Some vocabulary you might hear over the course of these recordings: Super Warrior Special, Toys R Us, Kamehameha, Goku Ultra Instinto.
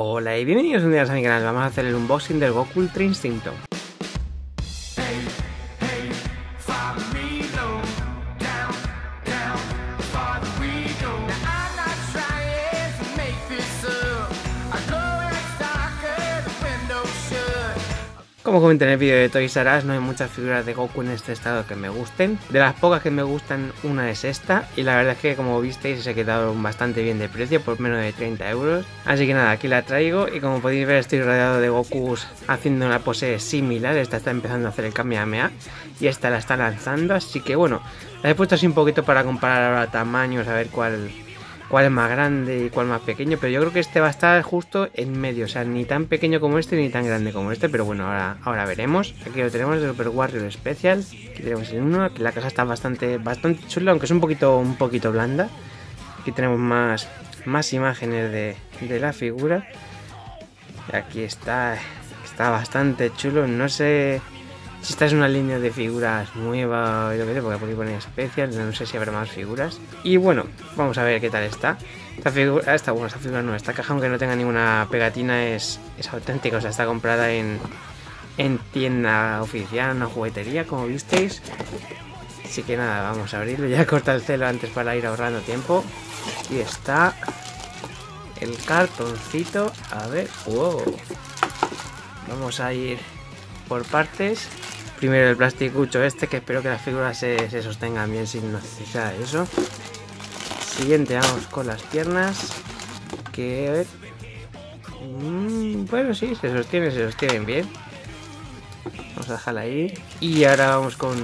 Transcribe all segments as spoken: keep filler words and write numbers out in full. Hola y bienvenidos un día a mi canal. Vamos a hacer el unboxing del Goku Ultra Instinto. Como comenté en el vídeo de Toys R Us, no hay muchas figuras de Goku en este estado que me gusten. De las pocas que me gustan, una es esta. Y la verdad es que, como visteis, se ha quedado bastante bien de precio, por menos de treinta euros. Así que nada, aquí la traigo. Y como podéis ver, estoy rodeado de Gokus haciendo una pose similar. Esta está empezando a hacer el Kamehameha. Y esta la está lanzando. Así que bueno, la he puesto así un poquito para comparar ahora tamaños, a ver cuál... cuál es más grande y cuál más pequeño, pero yo creo que este va a estar justo en medio, o sea, ni tan pequeño como este ni tan grande como este, pero bueno, ahora, ahora veremos. Aquí lo tenemos, el Super Warrior Special, aquí tenemos el uno, aquí la caja está bastante, bastante chula, aunque es un poquito, un poquito blanda. Aquí tenemos más, más imágenes de, de la figura, aquí está, está bastante chulo, no sé... si esta es una línea de figuras nueva, yo qué sé, porque por ahí ponen especial, no sé si habrá más figuras. Y bueno, vamos a ver qué tal está. Esta figura, esta, bueno, esta figura no, esta caja, aunque no tenga ninguna pegatina, es, es auténtica, o sea, está comprada en, en tienda oficial, una juguetería, como visteis. Así que nada, vamos a abrirlo, ya corta el celo antes para ir ahorrando tiempo. Y está el cartoncito, a ver, wow. Vamos a ir por partes. Primero el plasticucho este, que espero que las figuras se, se sostengan bien sin necesidad de eso. Siguiente, vamos con las piernas. Que... Mm, bueno, sí, se sostienen, se sostienen bien. Vamos a dejarla ahí. Y ahora vamos con,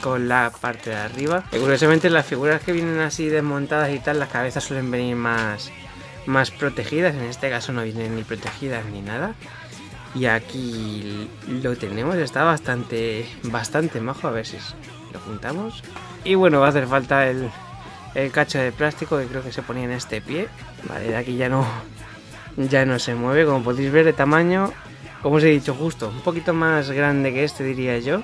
con la parte de arriba. Y curiosamente las figuras que vienen así desmontadas y tal, las cabezas suelen venir más, más protegidas. En este caso no vienen ni protegidas ni nada. Y aquí lo tenemos, está bastante bastante majo, a ver si lo juntamos. Y bueno, va a hacer falta el, el cacho de plástico que creo que se ponía en este pie. Vale, de aquí ya no, ya no se mueve, como podéis ver de tamaño, como os he dicho, justo, un poquito más grande que este diría yo.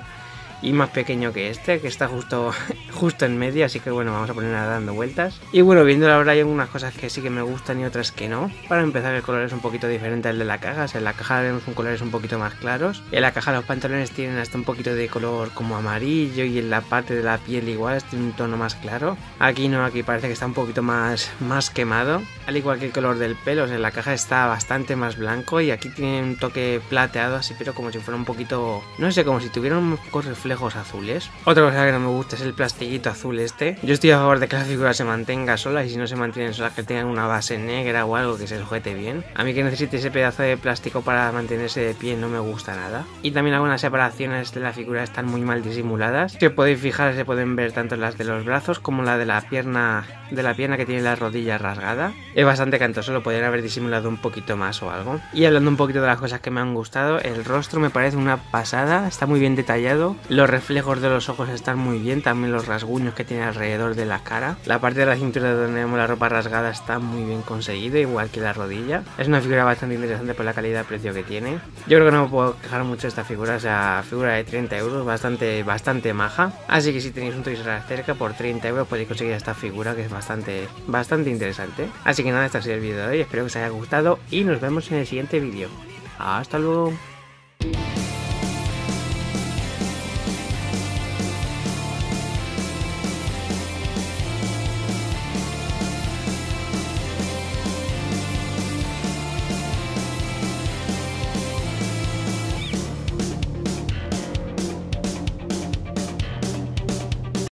Y más pequeño que este, que está justo, justo en medio, así que bueno, vamos a ponerla dando vueltas. Y bueno, viéndolo ahora hay algunas cosas que sí que me gustan y otras que no. Para empezar, el color es un poquito diferente al de la caja, o sea, en la caja vemos un colores un poquito más claros. En la caja los pantalones tienen hasta un poquito de color como amarillo y en la parte de la piel igual tiene un tono más claro. Aquí no, aquí parece que está un poquito más, más quemado. Al igual que el color del pelo, o sea, en la caja está bastante más blanco y aquí tiene un toque plateado así, pero como si fuera un poquito, no sé, como si tuviera un poco reflejo azules. Otra cosa que no me gusta es el plastiquito azul este. Yo estoy a favor de que la figura se mantenga sola y si no se mantienen solas que tengan una base negra o algo que se sujete bien. A mí que necesite ese pedazo de plástico para mantenerse de pie no me gusta nada. Y también algunas separaciones de la figura están muy mal disimuladas. Si os podéis fijar se pueden ver tanto las de los brazos como la de la pierna de la pierna que tiene la rodilla rasgada. Es bastante cantoso, lo podrían haber disimulado un poquito más o algo. Y hablando un poquito de las cosas que me han gustado, el rostro me parece una pasada, está muy bien detallado. Los reflejos de los ojos están muy bien, también los rasguños que tiene alrededor de la cara. La parte de la cintura donde tenemos la ropa rasgada está muy bien conseguida, igual que la rodilla. Es una figura bastante interesante por la calidad-precio que tiene. Yo creo que no me puedo quejar mucho de esta figura, o sea, figura de treinta euros, bastante, bastante maja. Así que si tenéis un Toys R Us cerca, por treinta euros podéis conseguir esta figura que es bastante, bastante interesante. Así que nada, este ha sido el vídeo de hoy, espero que os haya gustado y nos vemos en el siguiente vídeo. ¡Hasta luego!